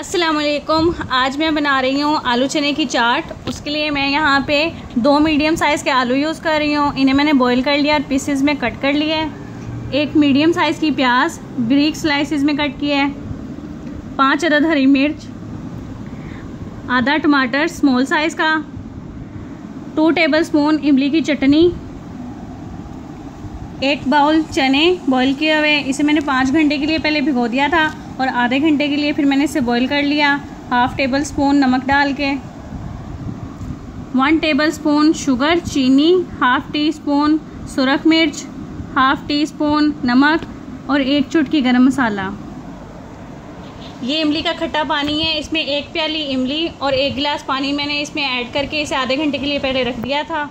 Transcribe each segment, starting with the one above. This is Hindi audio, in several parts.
अस्सलामुअलैकुम। आज मैं बना रही हूँ आलू चने की चाट। उसके लिए मैं यहाँ पे 2 मीडियम साइज़ के आलू यूज़ कर रही हूँ। इन्हें मैंने बॉईल कर लिया और पीसेस में कट कर लिए। एक मीडियम साइज़ की प्याज ब्रीक स्लाइसेस में कट की है। 5 अदद हरी मिर्च, आधा टमाटर स्मॉल साइज़ का, 2 टेबलस्पून इमली की चटनी, 1 बाउल चने बॉईल किए हुए। इसे मैंने 5 घंटे के लिए पहले भिगो दिया था और आधे घंटे के लिए फिर मैंने इसे बॉईल कर लिया। हाफ टेबल स्पून नमक डाल के, 1 टेबल स्पून शुगर चीनी, हाफ टी स्पून सुरख मिर्च, हाफ टी स्पून नमक और 1 चुटकी गरम मसाला। ये इमली का खट्टा पानी है। इसमें 1 प्याली इमली और 1 गिलास पानी मैंने इसमें ऐड करके इसे आधे घंटे के लिए पहले रख दिया था।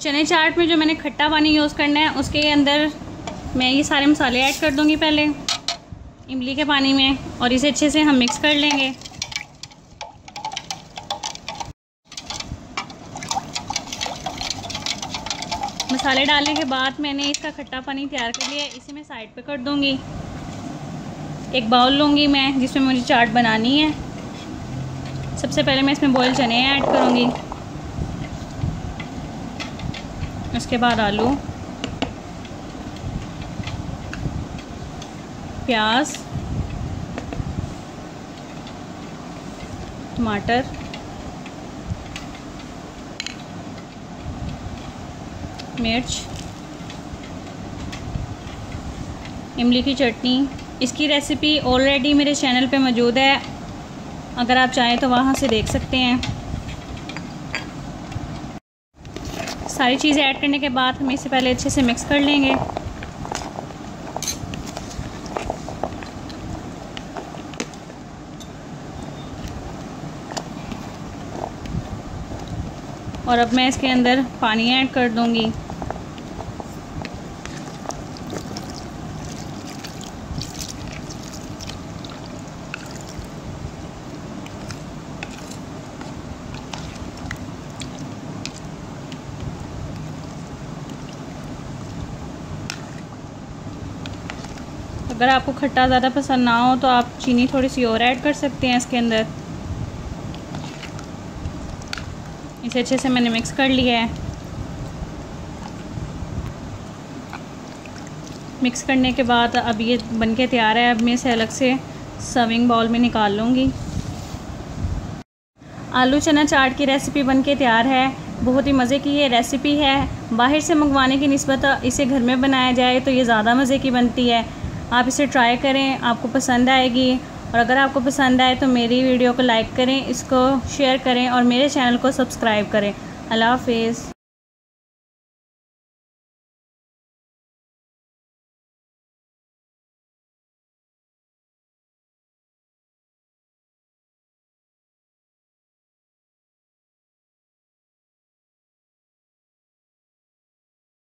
चने चाट में जो मैंने खट्टा पानी यूज़ करना है उसके अंदर मैं ये सारे मसाले ऐड कर दूँगी पहले इमली के पानी में और इसे अच्छे से हम मिक्स कर लेंगे। मसाले डालने के बाद मैंने इसका खट्टा पानी तैयार कर लिया। इसे मैं साइड पे कर दूंगी। एक बाउल लूँगी मैं जिसमें मुझे चाट बनानी है। सबसे पहले मैं इसमें बॉयल चने ऐड करूँगी, उसके बाद आलू, प्याज, टमाटर, मिर्च, इमली की चटनी। इसकी रेसिपी ऑलरेडी मेरे चैनल पे मौजूद है, अगर आप चाहें तो वहाँ से देख सकते हैं। सारी चीज़ें ऐड करने के बाद हम इसे पहले अच्छे से मिक्स कर लेंगे। और अब मैं इसके अंदर पानी ऐड कर दूंगी। अगर आपको खट्टा ज़्यादा पसंद ना हो तो आप चीनी थोड़ी सी और ऐड कर सकते हैं इसके अंदर। इसे अच्छे से मैंने मिक्स कर लिया है। मिक्स करने के बाद अब ये बनके तैयार है। अब मैं इसे अलग से सर्विंग बाउल में निकाल लूँगी। आलू चना चाट की रेसिपी बनके तैयार है। बहुत ही मज़े की ये रेसिपी है। बाहर से मंगवाने की निस्बत इसे घर में बनाया जाए तो ये ज़्यादा मज़े की बनती है। आप इसे ट्राई करें, आपको पसंद आएगी। और अगर आपको पसंद आए तो मेरी वीडियो को लाइक करें, इसको शेयर करें और मेरे चैनल को सब्सक्राइब करें। अल्लाह हाफ़िज़।